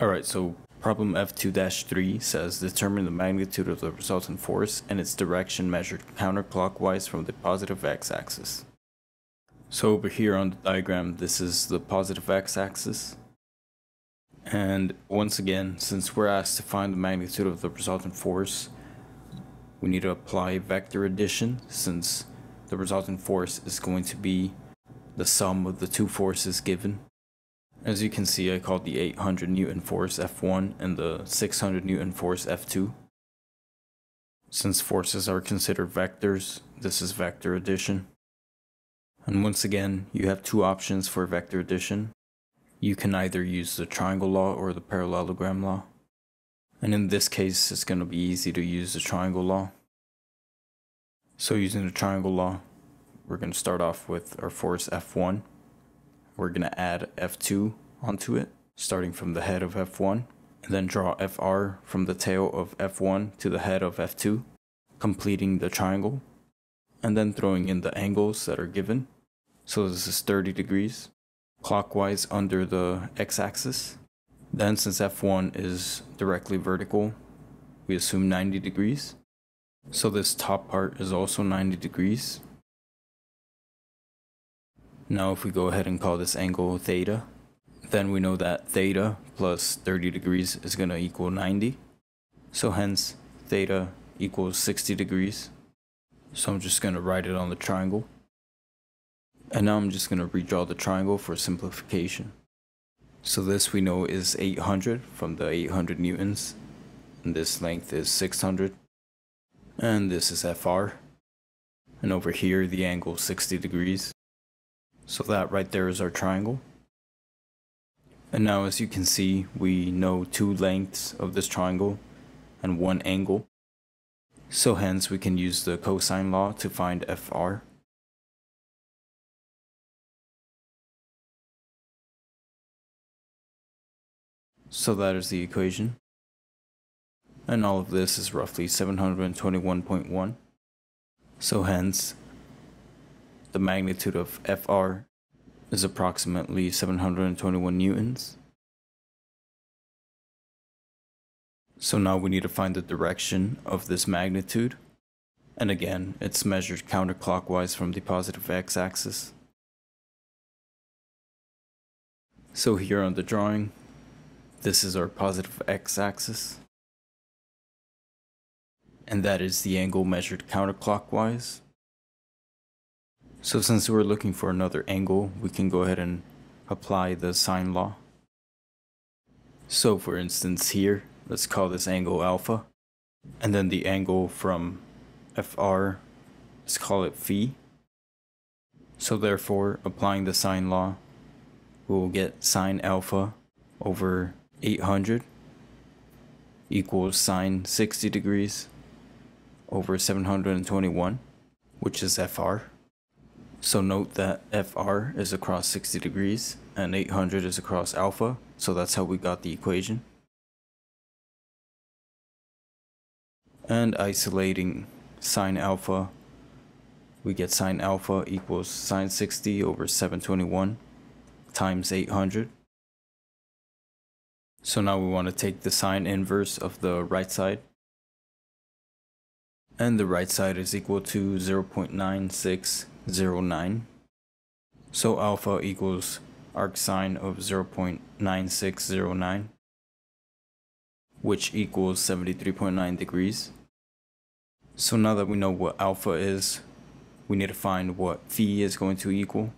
Alright, so problem F2-3 says determine the magnitude of the resultant force and its direction measured counterclockwise from the positive x-axis. So over here on the diagram, this is the positive x-axis. And once again, since we're asked to find the magnitude of the resultant force, we need to apply vector addition, since the resultant force is going to be the sum of the two forces given. As you can see, I called the 800 Newton force F1 and the 600 Newton force F2. Since forces are considered vectors, this is vector addition. And once again, you have two options for vector addition. You can either use the triangle law or the parallelogram law. And in this case, it's going to be easy to use the triangle law. So using the triangle law, we're going to start off with our force F1. We're going to add F2 onto it, starting from the head of F1, and then draw FR from the tail of F1 to the head of F2, completing the triangle, and then throwing in the angles that are given. So this is 30 degrees, clockwise under the x-axis. Then, since F1 is directly vertical, we assume 90 degrees. So this top part is also 90 degrees. Now if we go ahead and call this angle theta, then we know that theta plus 30 degrees is going to equal 90. So hence, theta equals 60 degrees. So I'm just going to write it on the triangle. And now I'm just going to redraw the triangle for simplification. So this we know is 800 from the 800 newtons, and this length is 600, and this is FR, and over here the angle is 60 degrees. So that right there is our triangle. And now as you can see, we know two lengths of this triangle and one angle. So hence we can use the cosine law to find FR. So that is the equation. And all of this is roughly 721.1. So hence, the magnitude of FR is approximately 721 newtons. So now we need to find the direction of this magnitude. And again, it's measured counterclockwise from the positive x-axis. So here on the drawing, this is our positive x-axis, and that is the angle measured counterclockwise. So since we're looking for another angle, we can go ahead and apply the sine law. So for instance here, let's call this angle alpha, and then the angle from FR, let's call it phi. So therefore, applying the sine law, we will get sine alpha over 800 equals sine 60 degrees over 721, which is FR. So note that FR is across 60 degrees and 800 is across alpha, so that's how we got the equation. And isolating sine alpha, we get sine alpha equals sine 60 over 721 times 800. So now we want to take the sine inverse of the right side. And the right side is equal to 0.9609. So alpha equals arcsine of 0.9609, which equals 73.9 degrees. So now that we know what alpha is, we need to find what phi is going to equal.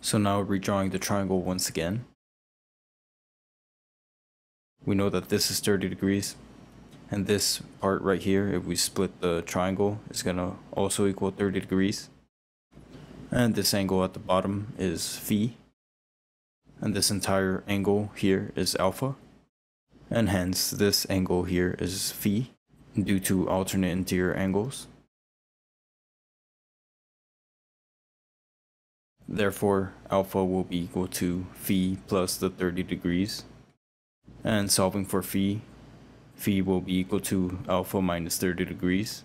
So now redrawing the triangle once again. We know that this is 30 degrees, and this part right here, if we split the triangle, is going to also equal 30 degrees. And this angle at the bottom is phi, and this entire angle here is alpha, and hence this angle here is phi due to alternate interior angles. Therefore, alpha will be equal to phi plus the 30 degrees. And solving for phi will be equal to alpha minus 30 degrees.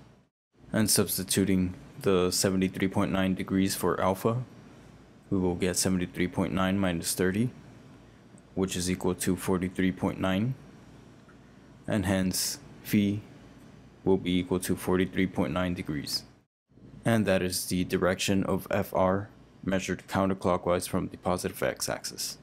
And substituting the 73.9 degrees for alpha, we will get 73.9 minus 30, which is equal to 43.9, and hence phi will be equal to 43.9 degrees. And that is the direction of FR measured counterclockwise from the positive x-axis.